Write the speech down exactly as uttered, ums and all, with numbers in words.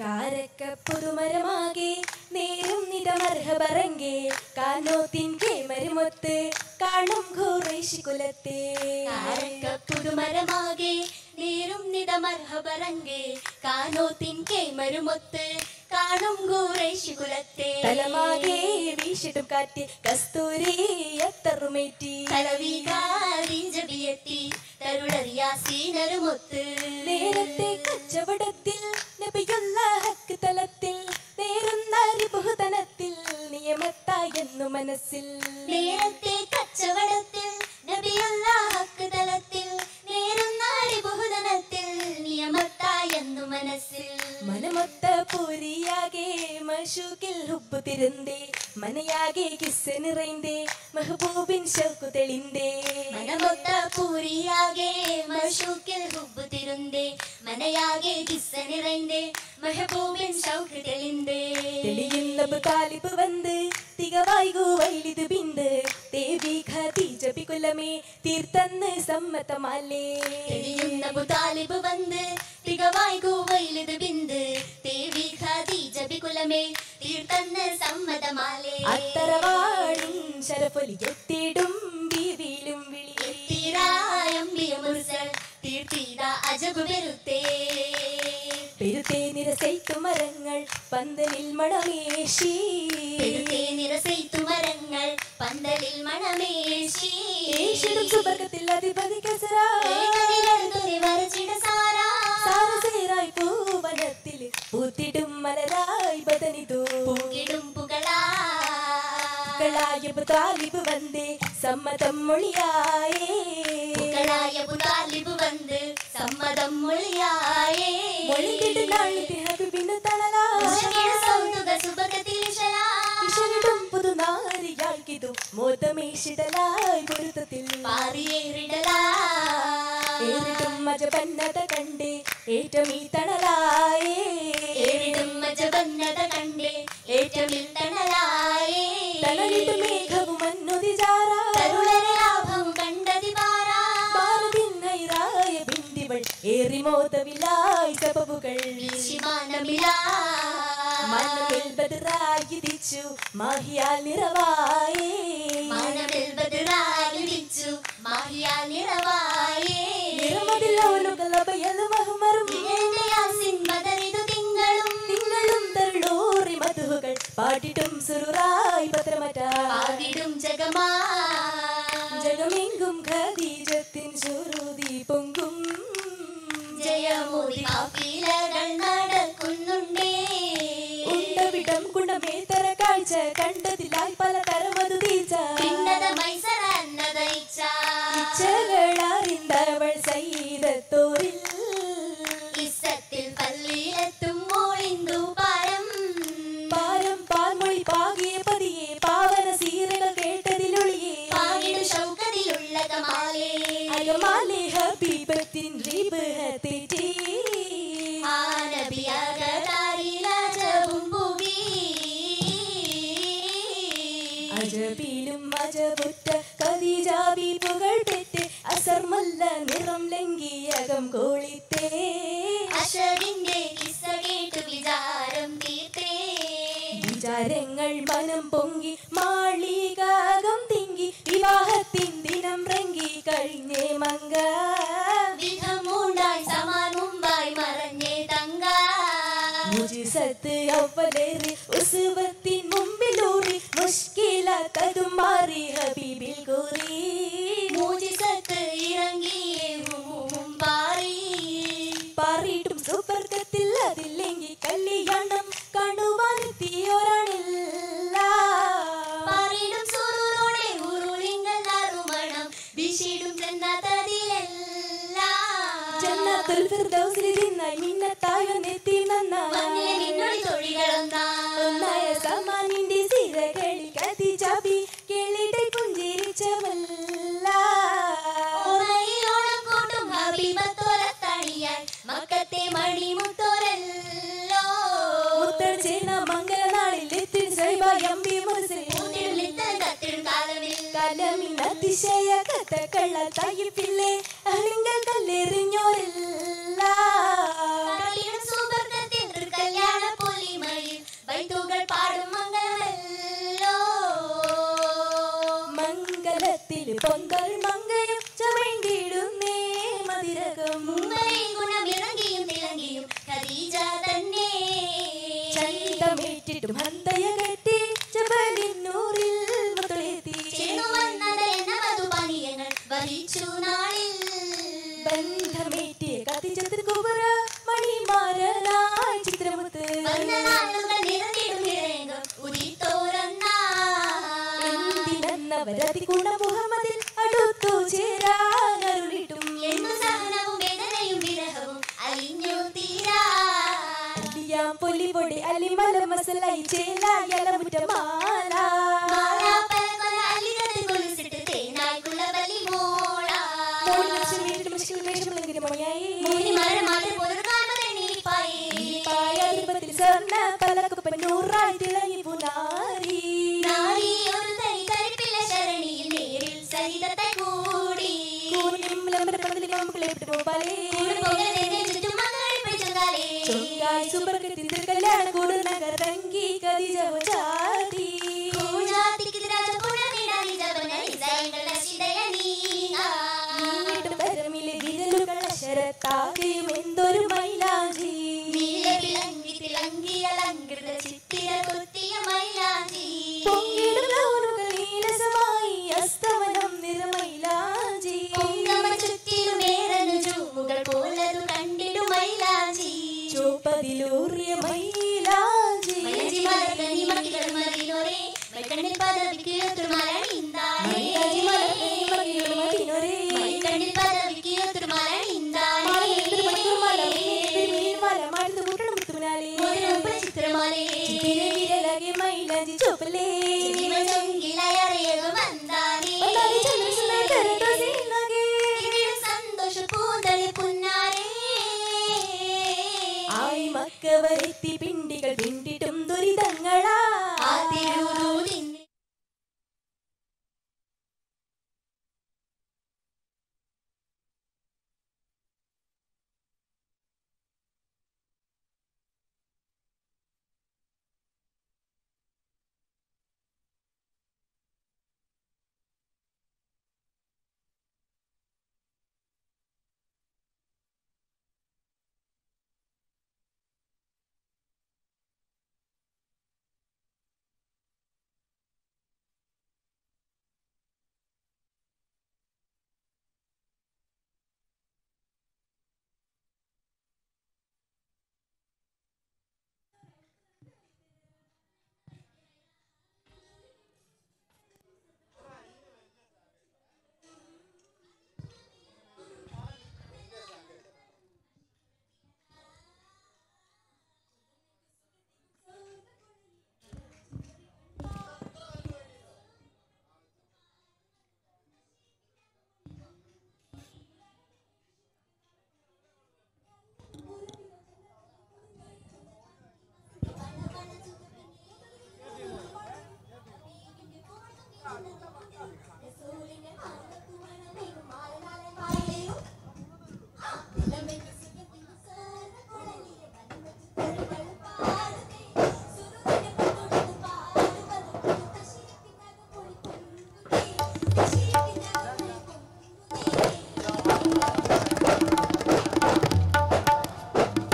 കാരക്കപ്പുതുമരമാകെ നേരും നിതമർഹബറങ്കേ കാനോത്തിൻ കേമരുമൊത്ത് കാണും ഖുറൈശി കുലത്തെ കാരക്കപ്പുതുമരമാകെ നേരും നിതമർഹബറങ്കേ കാനോത്തിൻ കേമരുമൊത്ത് കാണും ഖുറൈശി കുലത്തെ തലമാകെ വീശിടും കാറ്റ് കസ്തൂരി എത്തറുമേറ്റി തലവീകാരി ജബിയത്തി തരുളറിയാസീനരുമൊത്ത് നേരത്തെ കച്ചവടത്തിൽ നബിയുള്ളാഹക്ക് തലത്തിൽ നേരുന്നാരി ബഹുതനത്തിൽ നിയമത്തായെന്നു മനസ്സിൽ നേരത്തെ കച്ചവടത്തിൽ നബിയുള്ളാഹക്ക് തലത്തിൽ നേരുന്നാരി ബഹുതനത്തിൽ നിയമത്തായെന്നു മനസ്സിൽ മനമൊത്ത പൂരിയാകെ മശൂക്കിൽ ഹുബ്ബു തിരുന്തേ മനയാകെ കിസ്സ് നിറൈന്തേ മെഹബൂബിൻ ശൗഖു തെളിന്തേ മനമൊത്ത പൂരിയാകെ മശൂക്കിൽ ഹുബ്ബു തിരുന്തേ മനയാകെ കിസ്സ് നിറൈന്തേ മെഹബൂബിൻ ശൗഖു തെളിന്തേ തെളിയുന്നബു താലിബ് വന്ന് തികവായികു വൈലിത് ബിന്ദ് ദേവി ഖദീജ ബികുലമേ തീർത്തന്ന് സമ്മതമാലേ തെളിയുന്നബു താലിബ് വന്ന് തികവായികു വൈലിത് ബിന്ദ് ദേവി ഖദീജ ബികുലമേ തീർത്തന്ന് സമ്മതമാലേ അത്തരവാളും ശരഫുലി എത്തിടും ബീവിയിലും വിളി എത്തിരായംബിയ മുർസൽ തീർത്തിട അജബ് പെരുത്തേ പെരുത്തേ നിരസൈത്തു മരങ്ങൾ പന്തലിൽ മണമേശി പെരുത്തേ നിരസൈത്തു മരങ്ങൾ പന്തലിൽ മണമേശി ഏശിടും സുബർഗത്തിൽ അധിപതി കസറ ഏകനിലർതുരി വരച്ചിട സാരാ സാരസേരായി പൂവനത്തിൽ പൂത്തിടും മലരായി ബദനിതു പൂക്കിടും പുകളാ ാലിബ് വന്ന് സമ്മതം മൊഴിയായേബ് വന്ന് സമ്മതം മൊഴിയായേ പുതുനാരിയാൾക്കിതു മോതമേശിടലായി പൊരുത്തത്തിൽ ഏറിടും മജബന്നത കണ്ടേ ഏറ്റമീ തണലായേ ഏറിടും മജബന്നത കണ്ടേ ഏറ്റമീ തണലായേ തണലിടും മേഘവും മന്നുതി ചാരാ തരുളരെ ലാഭം കണ്ടതി പാരാ പാറുതിന്നൈറായ ബിന്ദിവൾ ഏറി മോതവിലായി സബബുകൾ വീശിമാനമിലായി മനമിൽ ബദറായി ദിച്ചു മാഹിയാൽ നിറവായേ മനമിൽ ബദറായി ദിച്ചു മാഹിയാൽ നിറവായേ പാട്ടിടും സുറുറായി പത്രമറ്റാടിടും ജഗമാ ജഗമെങ്കും ഖദീജത്തിൻ സുറുതി പൊങ്കും ജയമോതി കാഫിലകൾ നടക്കുന്നുണ്ടേ ഉണ്ടവിടം കുണ്ടമേതര കാഴ്ച കണ്ടതിലായി പലതരമതു തീർച്ച ഇച്ഛകളറിന്തവൾ സൈദത്തോരിൽ ഇസത്തിൽ പള്ളിയിലെത്തും മോളിന്ദു പാരം പാരം പാൽമൊഴി പാകിയ പതിയെ പാവന സീരകൾ കേട്ടതിലൊളിയെ പാകിടു ശൗകതിലുള്ള കമാലേ അകമാലേ ഹബീബത്തിൻ റീബഹത്തെ ജീ അജബിലും അജബുറ്റ കദീജാബി പുകൾ പെറ്റ് അസർമല്ല നിറം ലംഘിയകം കോളിത്തേ അശറിന്റെ കിസ്സ കേട്ടു വിചാരം തീർത്തേ വിചാരങ്ങൾ മനം പൊങ്ങി മാളികാകം തിങ്ങി വിവാഹത്തിൻ ദിനം റങ്കി കഴിഞ്ഞേ മങ്ക വിധമുണ്ടായി സമാൻ മുമ്പായി മറഞ്ഞേ തങ്ക മുജിസത്ത് അവലേറി ഉസുവത്തിൻ മുമ്പിലൂറി മുഷ്കിലാത്തതും മാറി ഹബീബിൽ കൂറി മുജിസത്ത് ഇറങ്ങിയേ ഹുമും പാറി പാറിയിട്ടും സുവർഗത്തിൽ അതില്ലെങ്കിൽ കല്യാണം കാണുവാൻ തീയോരാണില്ല പാറിയിടും സുറൂറോടെ ഉരുളിങ്ങൾ അറുമണം വിശിടും ജന്നാത്തതിലല്ല ജന്നാത്തുൽ ഫിർദൗസിൽ നിന്നായി മിന്നത്തായോ നെത്തി നന്നായി വന്നിലെ നിന്നോടി തൊഴികളൊന്നാ ഒന്നായ സമാനിന്റെ സിരകളിൽ കത്തി ചാപി കേളിടെ പുഞ്ചിരിച്ചവല്ല ഓർമ്മയിലോണം കൂട്ടും ഹബീബത്തോരത്തണിയാൽ മക്കത്തെ മണിമുത്തോരല്ലോ മുത്തർച്ചേന മംഗളനാളിൽ എത്തിൻ സൈബായമ്പി മുർസൽ പൂതിളിത്തൻ കത്തിൻ കാലമിൽ കാലമിൻ അതിശയ കഥകളാൽ തയ്യിപ്പില്ലേ അഹ്ലിങ്കൽ കല്ലെറിഞ്ഞോരല്ല കളിയുടെ സൂപർഗത്തിൽ തൃക്കല്യാ